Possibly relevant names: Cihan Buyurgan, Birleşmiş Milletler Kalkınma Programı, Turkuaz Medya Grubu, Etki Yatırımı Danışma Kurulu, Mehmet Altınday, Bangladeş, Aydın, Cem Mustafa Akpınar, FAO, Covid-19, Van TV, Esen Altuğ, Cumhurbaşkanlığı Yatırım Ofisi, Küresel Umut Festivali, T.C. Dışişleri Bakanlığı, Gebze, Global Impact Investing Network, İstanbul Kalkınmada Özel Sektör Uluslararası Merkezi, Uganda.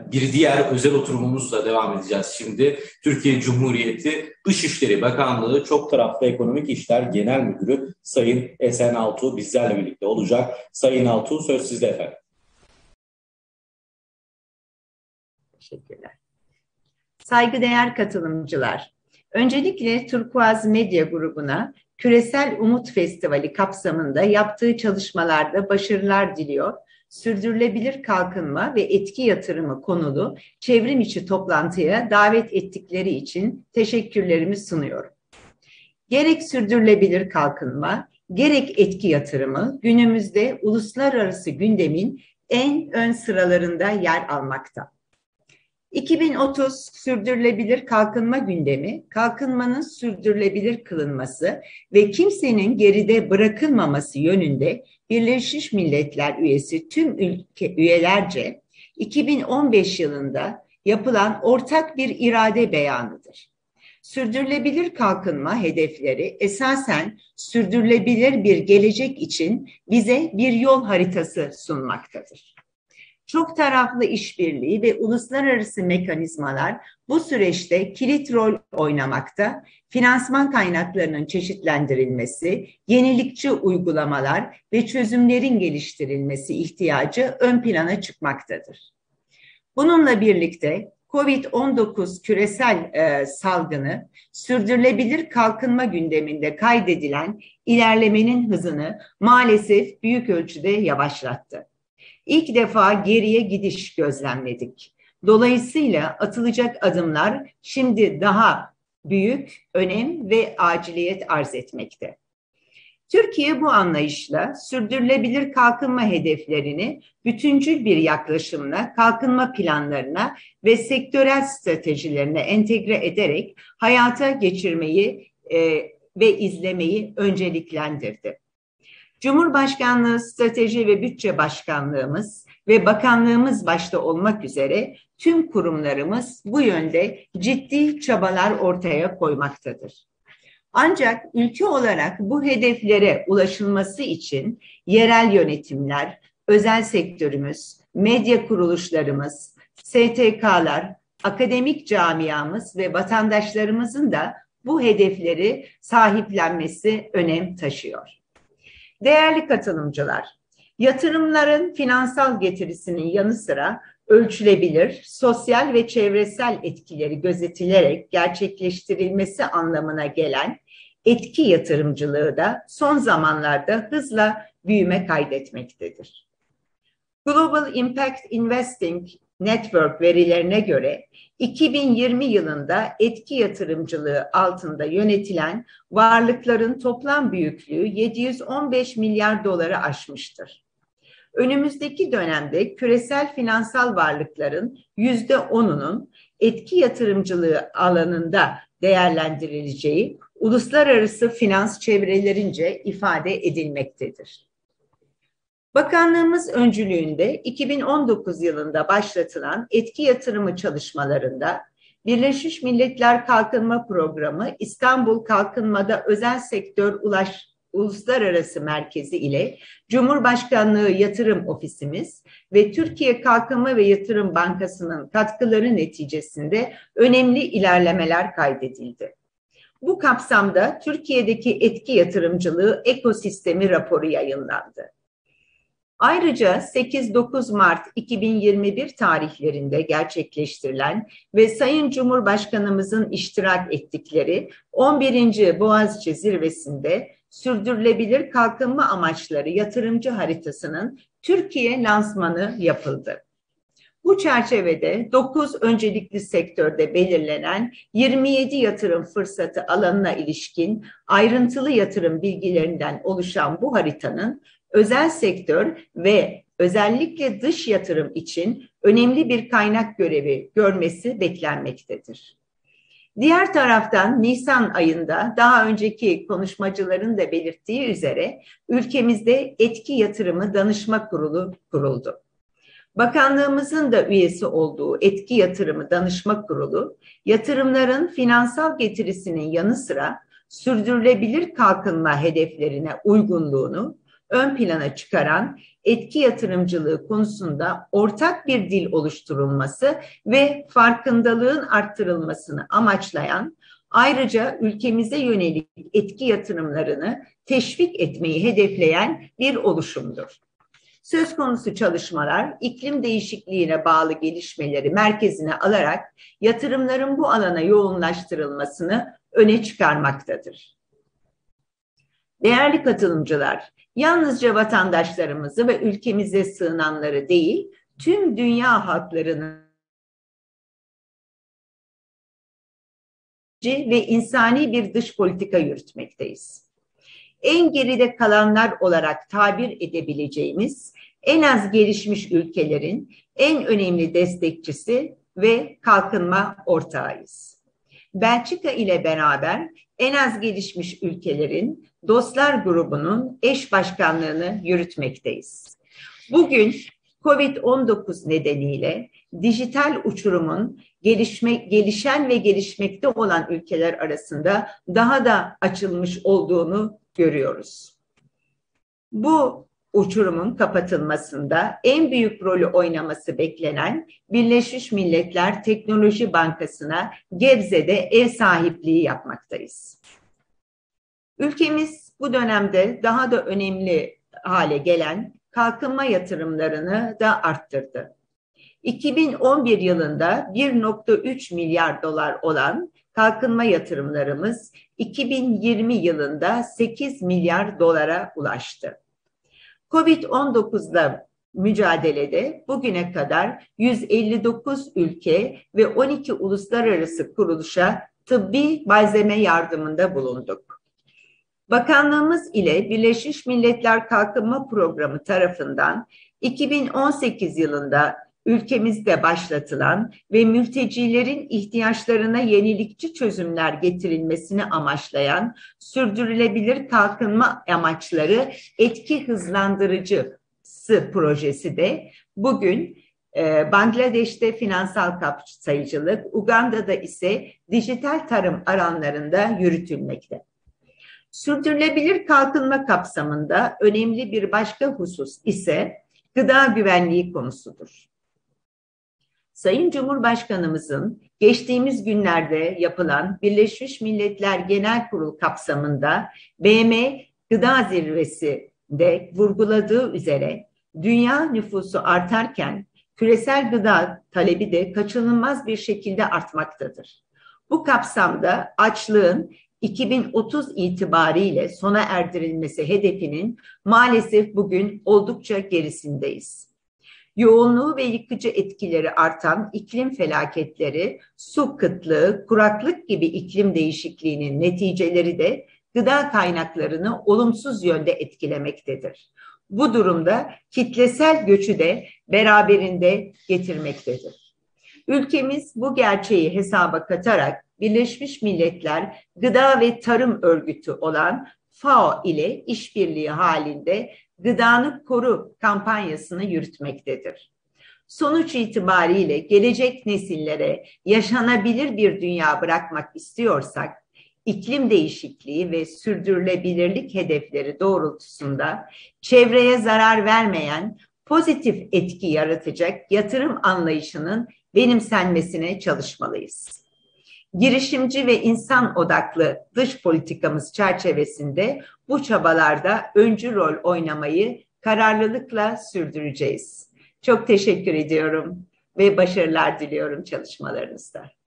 Bir diğer özel oturumumuzla devam edeceğiz şimdi. Türkiye Cumhuriyeti Dışişleri Bakanlığı Çok Taraflı Ekonomik İşler Genel Müdürü Sayın Esen Altuğ bizlerle birlikte olacak. Sayın Altuğ, söz sizde efendim. Teşekkürler. Saygıdeğer katılımcılar, öncelikle Turkuaz Medya Grubu'na Küresel Umut Festivali kapsamında yaptığı çalışmalarda başarılar diliyor. Sürdürülebilir kalkınma ve etki yatırımı konulu çevrim içi toplantıya davet ettikleri için teşekkürlerimi sunuyorum. Gerek sürdürülebilir kalkınma, gerek etki yatırımı günümüzde uluslararası gündemin en ön sıralarında yer almakta. 2030 Sürdürülebilir Kalkınma Gündemi, kalkınmanın sürdürülebilir kılınması ve kimsenin geride bırakılmaması yönünde Birleşmiş Milletler üyesi tüm ülke üyelerce 2015 yılında yapılan ortak bir irade beyanıdır. Sürdürülebilir kalkınma hedefleri esasen sürdürülebilir bir gelecek için bize bir yol haritası sunmaktadır. Çok taraflı işbirliği ve uluslararası mekanizmalar bu süreçte kilit rol oynamakta, finansman kaynaklarının çeşitlendirilmesi, yenilikçi uygulamalar ve çözümlerin geliştirilmesi ihtiyacı ön plana çıkmaktadır. Bununla birlikte Covid-19 küresel salgını, sürdürülebilir kalkınma gündeminde kaydedilen ilerlemenin hızını maalesef büyük ölçüde yavaşlattı. İlk defa geriye gidiş gözlemledik. Dolayısıyla atılacak adımlar şimdi daha büyük önem ve aciliyet arz etmekte. Türkiye bu anlayışla sürdürülebilir kalkınma hedeflerini bütüncül bir yaklaşımla kalkınma planlarına ve sektörel stratejilerine entegre ederek hayata geçirmeyi ve izlemeyi önceliklendirdi. Cumhurbaşkanlığı Strateji ve Bütçe Başkanlığımız ve Bakanlığımız başta olmak üzere tüm kurumlarımız bu yönde ciddi çabalar ortaya koymaktadır. Ancak ülke olarak bu hedeflere ulaşılması için yerel yönetimler, özel sektörümüz, medya kuruluşlarımız, STK'lar, akademik camiamız ve vatandaşlarımızın da bu hedefleri sahiplenmesi önem taşıyor. Değerli katılımcılar, yatırımların finansal getirisinin yanı sıra ölçülebilir, sosyal ve çevresel etkileri gözetilerek gerçekleştirilmesi anlamına gelen etki yatırımcılığı da son zamanlarda hızla büyüme kaydetmektedir. Global Impact Investing Network verilerine göre 2020 yılında etki yatırımcılığı altında yönetilen varlıkların toplam büyüklüğü 715 milyar doları aşmıştır. Önümüzdeki dönemde küresel finansal varlıkların %10'unun etki yatırımcılığı alanında değerlendirileceği uluslararası finans çevrelerince ifade edilmektedir. Bakanlığımız öncülüğünde 2019 yılında başlatılan etki yatırımı çalışmalarında Birleşmiş Milletler Kalkınma Programı İstanbul Kalkınmada Özel Sektör Uluslararası Merkezi ile Cumhurbaşkanlığı Yatırım Ofisimiz ve Türkiye Kalkınma ve Yatırım Bankası'nın katkıları neticesinde önemli ilerlemeler kaydedildi. Bu kapsamda Türkiye'deki etki yatırımcılığı ekosistemi raporu yayınlandı. Ayrıca 8-9 Mart 2021 tarihlerinde gerçekleştirilen ve Sayın Cumhurbaşkanımızın iştirak ettikleri 11. Boğaziçi Zirvesi'nde sürdürülebilir kalkınma amaçları yatırımcı haritasının Türkiye lansmanı yapıldı. Bu çerçevede 9 öncelikli sektörde belirlenen 27 yatırım fırsatı alanına ilişkin ayrıntılı yatırım bilgilerinden oluşan bu haritanın özel sektör ve özellikle dış yatırım için önemli bir kaynak görevi görmesi beklenmektedir. Diğer taraftan Nisan ayında daha önceki konuşmacıların da belirttiği üzere ülkemizde Etki Yatırımı Danışma Kurulu kuruldu. Bakanlığımızın da üyesi olduğu Etki Yatırımı Danışma Kurulu, yatırımların finansal getirisinin yanı sıra sürdürülebilir kalkınma hedeflerine uygunluğunu, ön plana çıkaran etki yatırımcılığı konusunda ortak bir dil oluşturulması ve farkındalığın arttırılmasını amaçlayan, ayrıca ülkemize yönelik etki yatırımlarını teşvik etmeyi hedefleyen bir oluşumdur. Söz konusu çalışmalar iklim değişikliğine bağlı gelişmeleri merkezine alarak yatırımların bu alana yoğunlaştırılmasını öne çıkarmaktadır. Değerli katılımcılar, yalnızca vatandaşlarımızı ve ülkemize sığınanları değil, tüm dünya halklarının ve insani bir dış politika yürütmekteyiz. En geride kalanlar olarak tabir edebileceğimiz en az gelişmiş ülkelerin en önemli destekçisi ve kalkınma ortağıyız. Belçika ile beraber en az gelişmiş ülkelerin Dostlar Grubu'nun eş başkanlığını yürütmekteyiz. Bugün Covid-19 nedeniyle dijital uçurumun gelişen ve gelişmekte olan ülkeler arasında daha da açılmış olduğunu görüyoruz. Bu uçurumun kapatılmasında en büyük rolü oynaması beklenen Birleşmiş Milletler Teknoloji Bankası'na Gebze'de ev sahipliği yapmaktayız. Ülkemiz bu dönemde daha da önemli hale gelen kalkınma yatırımlarını da arttırdı. 2011 yılında 1,3 milyar dolar olan kalkınma yatırımlarımız 2020 yılında 8 milyar dolara ulaştı. Covid-19'la mücadelede bugüne kadar 159 ülke ve 12 uluslararası kuruluşa tıbbi malzeme yardımında bulunduk. Bakanlığımız ile Birleşmiş Milletler Kalkınma Programı tarafından 2018 yılında ülkemizde başlatılan ve mültecilerin ihtiyaçlarına yenilikçi çözümler getirilmesini amaçlayan sürdürülebilir kalkınma amaçları etki hızlandırıcısı projesi de bugün Bangladeş'te finansal kapsayıcılık, Uganda'da ise dijital tarım alanlarında yürütülmekte. Sürdürülebilir kalkınma kapsamında önemli bir başka husus ise gıda güvenliği konusudur. Sayın Cumhurbaşkanımızın geçtiğimiz günlerde yapılan Birleşmiş Milletler Genel Kurulu kapsamında BM Gıda Zirvesi'nde vurguladığı üzere dünya nüfusu artarken küresel gıda talebi de kaçınılmaz bir şekilde artmaktadır. Bu kapsamda açlığın 2030 itibariyle sona erdirilmesi hedefinin maalesef bugün oldukça gerisindeyiz. Yoğunluğu ve yıkıcı etkileri artan iklim felaketleri, su kıtlığı, kuraklık gibi iklim değişikliğinin neticeleri de gıda kaynaklarını olumsuz yönde etkilemektedir. Bu durumda kitlesel göçü de beraberinde getirmektedir. Ülkemiz bu gerçeği hesaba katarak Birleşmiş Milletler Gıda ve Tarım Örgütü olan FAO ile işbirliği halinde Gıdanı Koru kampanyasını yürütmektedir. Sonuç itibariyle gelecek nesillere yaşanabilir bir dünya bırakmak istiyorsak, iklim değişikliği ve sürdürülebilirlik hedefleri doğrultusunda çevreye zarar vermeyen, pozitif etki yaratacak yatırım anlayışının benimsenmesine çalışmalıyız. Girişimci ve insan odaklı dış politikamız çerçevesinde bu çabalarda öncü rol oynamayı kararlılıkla sürdüreceğiz. Çok teşekkür ediyorum ve başarılar diliyorum çalışmalarınızda.